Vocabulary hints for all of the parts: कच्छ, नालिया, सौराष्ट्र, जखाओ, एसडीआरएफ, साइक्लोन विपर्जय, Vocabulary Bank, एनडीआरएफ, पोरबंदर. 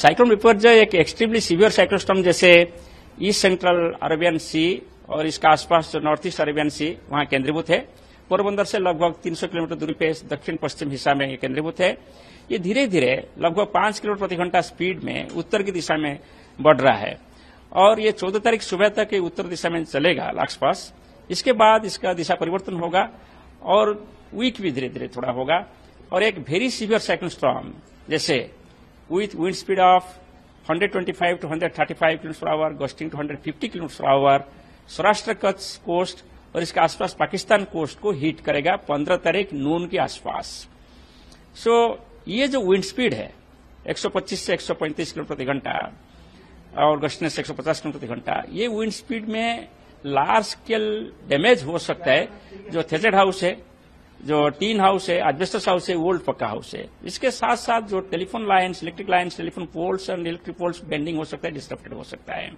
साइक्लोन विपर्जय एक extremely severe साइक्लोस्टॉर्म जैसे east central Arabian सी और इसका आसपास जो नॉर्थ ईस्ट अरेबियन सी वहां केंद्रीभूत है। पोरबंदर से लगभग 300 किलोमीटर दूरी पे दक्षिण पश्चिम हिस्सा में ये केंद्रीभूत है। ये धीरे धीरे लगभग 5 किलोमीटर प्रति घंटा स्पीड में उत्तर की दिशा में बढ़ रहा है और ये 14 तारीख सुबह तक उत्तर दिशा में चलेगा आसपास। इसके बाद इसका दिशा परिवर्तन होगा और वीक भी धीरे धीरे थोड़ा होगा और एक वेरी सीवियर साइक्लोन स्टॉर्म जैसे with wind speed of 125 to 135 kilometre hour, gusting to 150 kilometre hour सौराष्ट्र कच्छ coast और इसके आसपास पाकिस्तान कोस्ट को हिट करेगा 15 तारीख नून के आसपास। ये जो विंड स्पीड है 125 से 135 किलोमीटर प्रति घंटा और गस्टिंग से 150 किलोमीटर प्रति घंटा, ये विंड स्पीड में लार्ज स्केल डैमेज हो सकता है। जो थेटेड हाउस है, जो टीन हाउस है, एस्बेस्टस हाउस है, ओल्ड पक्का हाउस है, इसके साथ साथ जो telephone lines, electric lines, telephone poles and electric poles bending हो सकता है, डिस्टर्बेड हो सकता है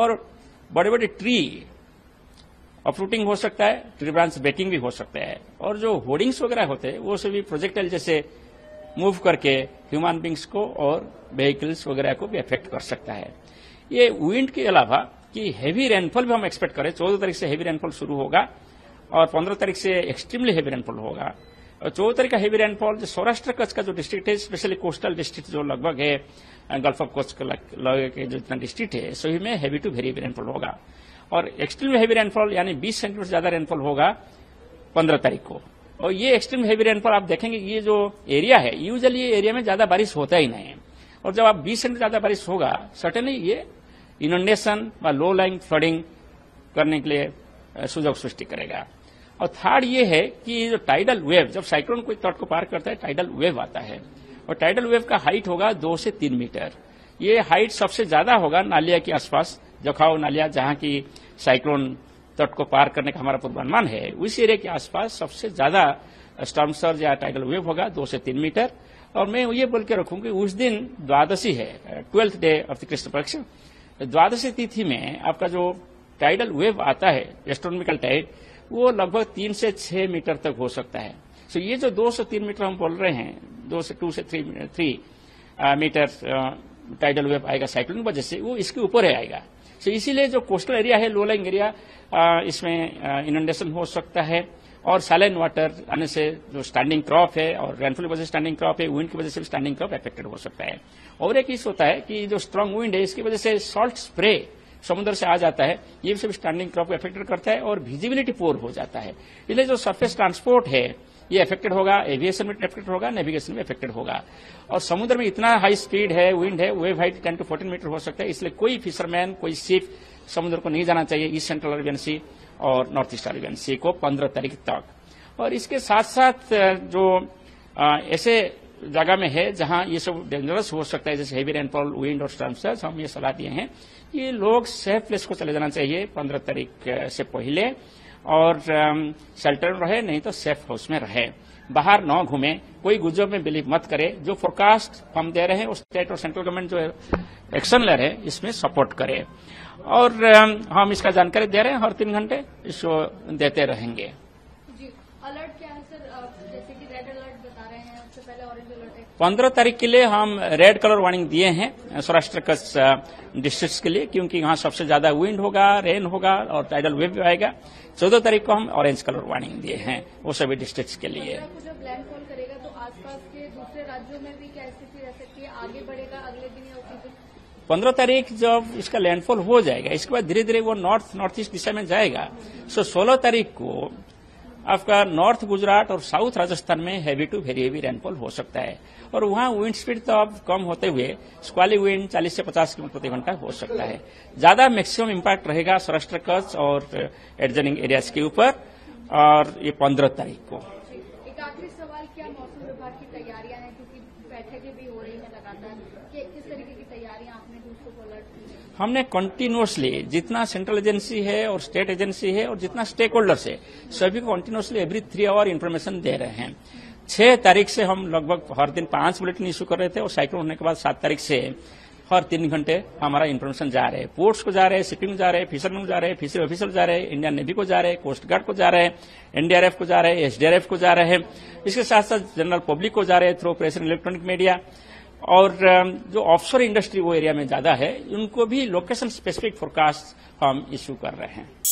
और बड़े बड़े ट्री अपरूटिंग हो सकता है, ट्री ब्रांच ब्रेकिंग भी हो सकता है और जो होर्डिंग्स वगैरह होते हैं वो सभी प्रोजेक्टाइल जैसे मूव करके ह्यूमन बींग्स को और व्हीकल्स वगैरह को भी अफेक्ट कर सकता है। ये विंड के अलावा कि हेवी रेनफॉल भी हम एक्सपेक्ट करें। 14 तारीख से हेवी रेनफॉल शुरू होगा और 15 तारीख से एक्सट्रीमली हेवी रेनफॉल होगा और 14 तारीख का हेवी रेनफॉल जो सौराष्ट्र कच्छ का जो डिस्ट्रिक्ट है, स्पेशली कोस्टल डिस्ट्रिक्ट जो लगभग है गल्फ ऑफ कच्छ के जो इतना डिस्ट्रिक्ट है सभी में हेवी टू वेरी रेनफॉल होगा और एक्सट्रीम हेवी रेनफॉल यानी 20 सेंटीमीटर ज्यादा रेनफॉल होगा 15 तारीख को। और ये एक्सट्रीम हेवी रेनफॉल आप देखेंगे ये जो एरिया है, यूजुअली ये एरिया में ज्यादा बारिश होता ही नहीं है और जब आप 20 सेंटीमीटर ज्यादा बारिश होगा सर्टेनली ये इनोंडेशन व लो लाइंग फ्लडिंग करने के लिए सुजोग सृष्टि करेगा। और थर्ड ये है कि जो टाइडल वेव, जब साइक्लोन कोई तट को पार करता है टाइडल वेव आता है और टाइडल वेव का हाइट होगा 2 से 3 मीटर। ये हाइट सबसे ज्यादा होगा नालिया के आसपास, जखाओ नालिया जहां की साइक्लोन तट को पार करने का हमारा पूर्वानुमान है उस एरिया के आसपास सबसे ज्यादा स्टॉर्म सर्ज या टाइडल वेव होगा 2 से 3 मीटर। और मैं ये बोल के रखूं कि उस दिन द्वादशी है, 12th day of the Krishna Paksha, Dwadashi तिथि में आपका जो टाइडल वेव आता है एस्ट्रोनॉमिकल टाइड वो लगभग 3 से 6 मीटर तक हो सकता है। सो ये जो 2 से 3 मीटर हम बोल रहे हैं, 2 से 3 मीटर टाइडल वेव आएगा साइक्लोन की वजह से, वो इसके ऊपर ही आएगा। सो इसीलिए जो कोस्टल एरिया है, लो लाइंग एरिया, इसमें इनंडेशन हो सकता है और सालाइन वाटर आने से जो स्टैंडिंग क्रॉप है और रेनफॉल की वजह से स्टैंडिंग क्रॉप है, विंड की वजह से भी स्टैंडिंग क्रॉप अफेक्टेड हो सकता है। और एक इस होता है कि जो स्ट्रांग विंड है इसकी वजह से सॉल्ट स्प्रे समुद्र से आ जाता है, ये भी सब स्टैंडिंग क्रॉप को अफेक्टेड करता है और विजिबिलिटी पोर हो जाता है। इसलिए जो सरफेस ट्रांसपोर्ट है ये अफेक्टेड होगा, एविएशन में अफेक्टेड होगा, नेविगेशन में अफेक्टेड होगा। और समुद्र में इतना हाई स्पीड है, विंड है, वेव हाइट 10 से 14 मीटर हो सकता है, इसलिए कोई फिशरमैन, कोई शिप समुद्र को नहीं जाना चाहिए ईस्ट सेंट्रल अरेबियन सी और नॉर्थ ईस्ट अरेबियन सी को 15 तारीख तक। और इसके साथ साथ जो ऐसे जगह में है जहां ये सब डेंजरस हो सकता है जैसे हेवी रेनफॉल, विंड और स्टॉर्म सर्ज, हम ये सलाह दिए हैं कि लोग सेफ प्लेस को चले जाना चाहिए 15 तारीख से पहले और शेल्टर में रहे, नहीं तो सेफ हाउस में रहे, बाहर न घूमे, कोई गुजब में बिलीव मत करे। जो फोरकास्ट हम दे रहे हैं उस स्टेट और सेंट्रल गवर्नमेंट जो एक्शन ले रहे हैं इसमें सपोर्ट करे और हम इसका जानकारी दे रहे हैं, हर 3 घंटे इसको देते रहेंगे। अलर्ट क्या है सर? जैसे कि रेड अलर्ट बता रहे हैं, उससे पहले ऑरेंज अलर्ट है। 15 तारीख के लिए हम रेड कलर वार्निंग दिए हैं सौराष्ट्र कच्छ डिस्ट्रिक्ट्स के लिए क्योंकि यहाँ सबसे ज्यादा विंड होगा, रेन होगा और टाइडल वेव भी आएगा। 14 तारीख को हम ऑरेंज कलर वार्निंग दिए हैं वो सभी डिस्ट्रिक्ट्स के लिए। जब लैंडफॉल करेगा तो आसपास के दूसरे राज्यों में भी क्या स्थिति रह सकती है, आगे बढ़ेगा अगले दिन या उसी दिन? 15 तारीख जब इसका लैंडफॉल हो जाएगा इसके बाद धीरे धीरे वो नॉर्थ ईस्ट दिशा में जाएगा। सो 16 तारीख को आपका नॉर्थ गुजरात और साउथ राजस्थान में heavy to very heavy rainfall हो सकता है और वहां विंड स्पीड तो अब कम होते हुए स्क्वाली विंड 40 से 50 किलोमीटर प्रति घंटा हो सकता है। ज्यादा मैक्सिमम इम्पैक्ट रहेगा सौराष्ट्र कच्छ और एडजनिंग एरियाज के ऊपर और ये 15 तारीख को। एक आखिरी सवाल, क्या मौसम विभाग की तैयारियां हैं? क्योंकि बैठकें भी हो रही है लगातार, किस तरीके की तैयारियां आपने दूसरों को अलर्ट की? हमने कंटिन्यूअसली जितना सेंट्रल एजेंसी है और स्टेट एजेंसी है और जितना स्टेक होल्डर्स है सभी को कंटिन्यूअसली एवरी 3 आवर इन्फॉर्मेशन दे रहे हैं। 6 तारीख से हम लगभग हर दिन 5 बुलेटिन इश्यू कर रहे थे और साइक्लोन होने के बाद 7 तारीख से हर 3 घंटे हमारा इन्फॉर्मेशन जा रहे हैं, पोर्ट्स को जा रहे हैं, शिपिंग को जा रहे हैं, फिशरमैन को जा रहे हैं, फिशरी ऑफिसर जा रहे हैं, इंडियन नेवी को जा रहे हैं, कोस्ट गार्ड को जा रहे हैं, एनडीआरएफ को जा रहे हैं, एसडीआरएफ को जा रहे हैं, इसके साथ साथ जनरल पब्लिक को जा रहे हैं through press and electronic media और जो ऑफशोर इंडस्ट्री वो एरिया में ज्यादा है, उनको भी लोकेशन स्पेसिफिक फोरकास्ट हम इश्यू कर रहे हैं।